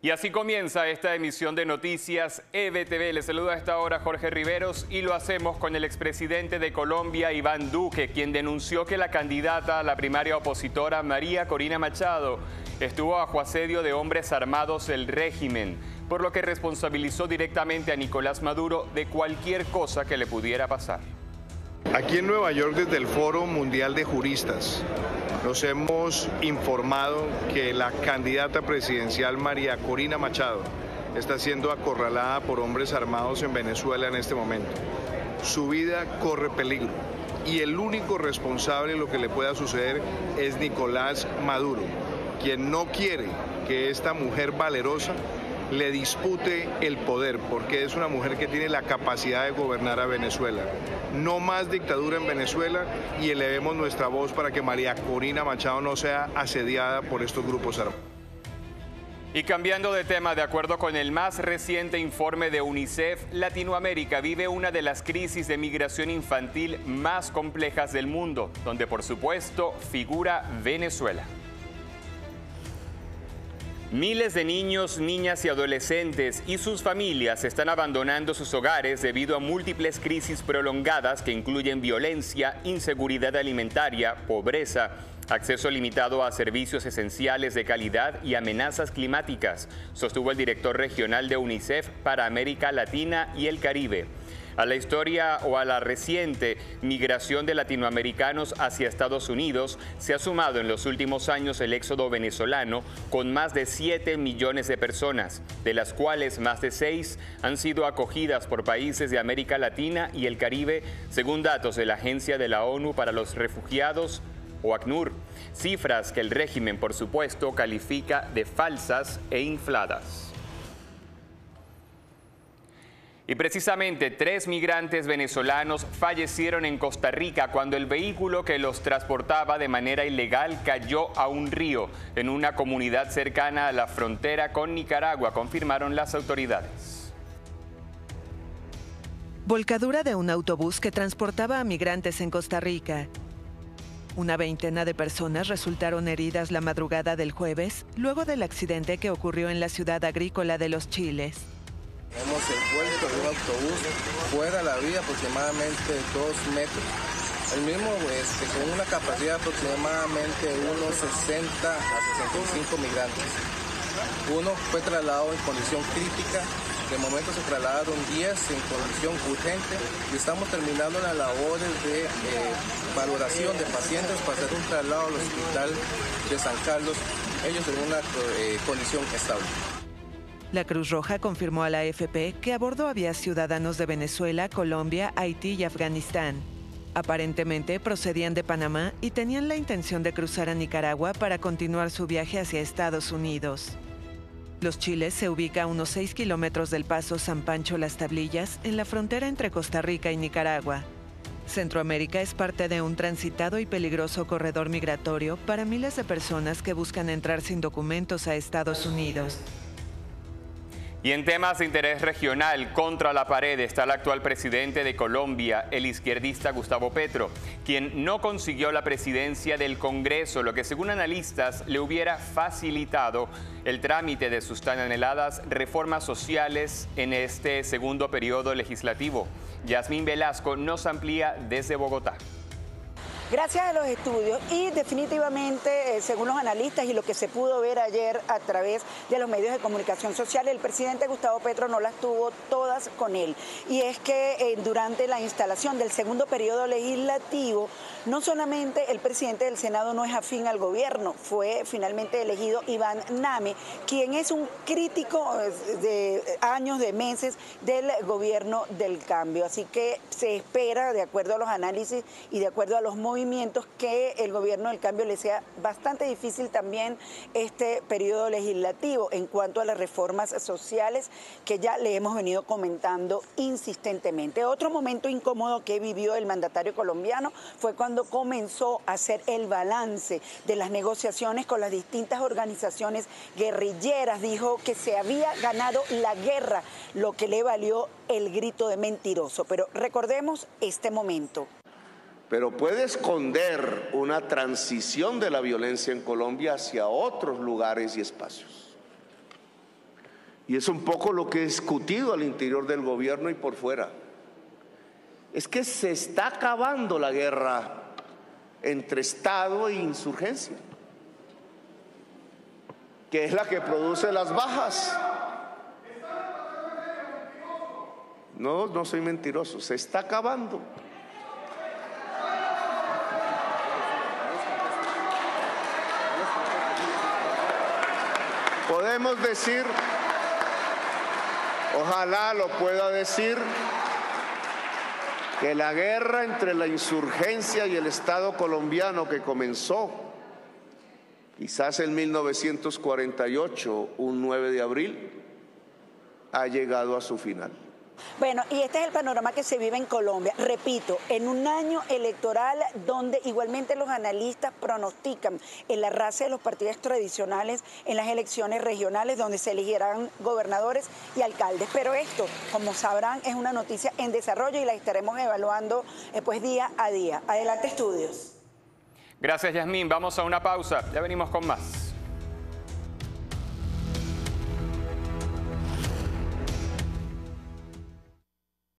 Y así comienza esta emisión de Noticias EBTV. Les saluda a esta hora Jorge Riveros y lo hacemos con el expresidente de Colombia, Iván Duque, quien denunció que la candidata a la primaria opositora María Corina Machado estuvo bajo asedio de hombres armados del régimen, por lo que responsabilizó directamente a Nicolás Maduro de cualquier cosa que le pudiera pasar. Aquí en Nueva York, desde el Foro Mundial de Juristas, nos hemos informado que la candidata presidencial María Corina Machado está siendo acorralada por hombres armados en Venezuela en este momento. Su vida corre peligro y el único responsable de lo que le pueda suceder es Nicolás Maduro, quien no quiere que esta mujer valerosa le dispute el poder, porque es una mujer que tiene la capacidad de gobernar a Venezuela. No más dictadura en Venezuela y elevemos nuestra voz para que María Corina Machado no sea asediada por estos grupos armados. Y cambiando de tema, de acuerdo con el más reciente informe de UNICEF, Latinoamérica vive una de las crisis de migración infantil más complejas del mundo, donde por supuesto figura Venezuela. Miles de niños, niñas y adolescentes y sus familias están abandonando sus hogares debido a múltiples crisis prolongadas que incluyen violencia, inseguridad alimentaria, pobreza, acceso limitado a servicios esenciales de calidad y amenazas climáticas, sostuvo el director regional de UNICEF para América Latina y el Caribe. A la historia o a la reciente migración de latinoamericanos hacia Estados Unidos se ha sumado en los últimos años el éxodo venezolano, con más de 7 millones de personas, de las cuales más de 6 han sido acogidas por países de América Latina y el Caribe, según datos de la Agencia de la ONU para los Refugiados o ACNUR, cifras que el régimen, por supuesto, califica de falsas e infladas. Y precisamente 3 migrantes venezolanos fallecieron en Costa Rica cuando el vehículo que los transportaba de manera ilegal cayó a un río en una comunidad cercana a la frontera con Nicaragua, confirmaron las autoridades. Volcadura de un autobús que transportaba a migrantes en Costa Rica. Una veintena de personas resultaron heridas la madrugada del jueves, luego del accidente que ocurrió en la ciudad agrícola de Los Chiles. Hemos envuelto un autobús fuera de la vía aproximadamente 2 metros. El mismo con una capacidad aproximadamente unos 60 a 65 migrantes. Uno fue trasladado en condición crítica, de momento se trasladaron 10 en condición urgente y estamos terminando las labores de valoración de pacientes para hacer un traslado al hospital de San Carlos, ellos en una condición estable. La Cruz Roja confirmó a la AFP que a bordo había ciudadanos de Venezuela, Colombia, Haití y Afganistán. Aparentemente procedían de Panamá y tenían la intención de cruzar a Nicaragua para continuar su viaje hacia Estados Unidos. Los Chiles se ubica a unos 6 kilómetros del paso San Pancho Las Tablillas, en la frontera entre Costa Rica y Nicaragua. Centroamérica es parte de un transitado y peligroso corredor migratorio para miles de personas que buscan entrar sin documentos a Estados Unidos. Y en temas de interés regional, contra la pared está el actual presidente de Colombia, el izquierdista Gustavo Petro, quien no consiguió la presidencia del Congreso, lo que según analistas le hubiera facilitado el trámite de sus tan anheladas reformas sociales en este segundo periodo legislativo. Yasmín Velasco nos amplía desde Bogotá. Gracias a los estudios y definitivamente, según los analistas y lo que se pudo ver ayer a través de los medios de comunicación social, el presidente Gustavo Petro no las tuvo todas con él. Y es que durante la instalación del segundo periodo legislativo, no solamente el presidente del Senado no es afín al gobierno, fue finalmente elegido Iván Name, quien es un crítico de años, de meses del gobierno del cambio. Así que se espera, de acuerdo a los análisis y de acuerdo a los movimientos, que el gobierno del cambio le sea bastante difícil también este periodo legislativo en cuanto a las reformas sociales que ya le hemos venido comentando insistentemente. Otro momento incómodo que vivió el mandatario colombiano fue cuando comenzó a hacer el balance de las negociaciones con las distintas organizaciones guerrilleras. Dijo que se había ganado la guerra, lo que le valió el grito de mentiroso. Pero recordemos este momento. Pero puede esconder una transición de la violencia en Colombia hacia otros lugares y espacios. Y es un poco lo que he discutido al interior del gobierno y por fuera. Es que se está acabando la guerra entre Estado e insurgencia, que es la que produce las bajas. No, no soy mentiroso, se está acabando. Podemos decir, ojalá lo pueda decir, que la guerra entre la insurgencia y el Estado colombiano que comenzó quizás en 1948, un 9 de abril, ha llegado a su final. Bueno, y este es el panorama que se vive en Colombia. Repito, en un año electoral donde igualmente los analistas pronostican el arrase de los partidos tradicionales en las elecciones regionales donde se elegirán gobernadores y alcaldes. Pero esto, como sabrán, es una noticia en desarrollo y la estaremos evaluando pues día a día. Adelante, estudios. Gracias, Yasmín. Vamos a una pausa. Ya venimos con más.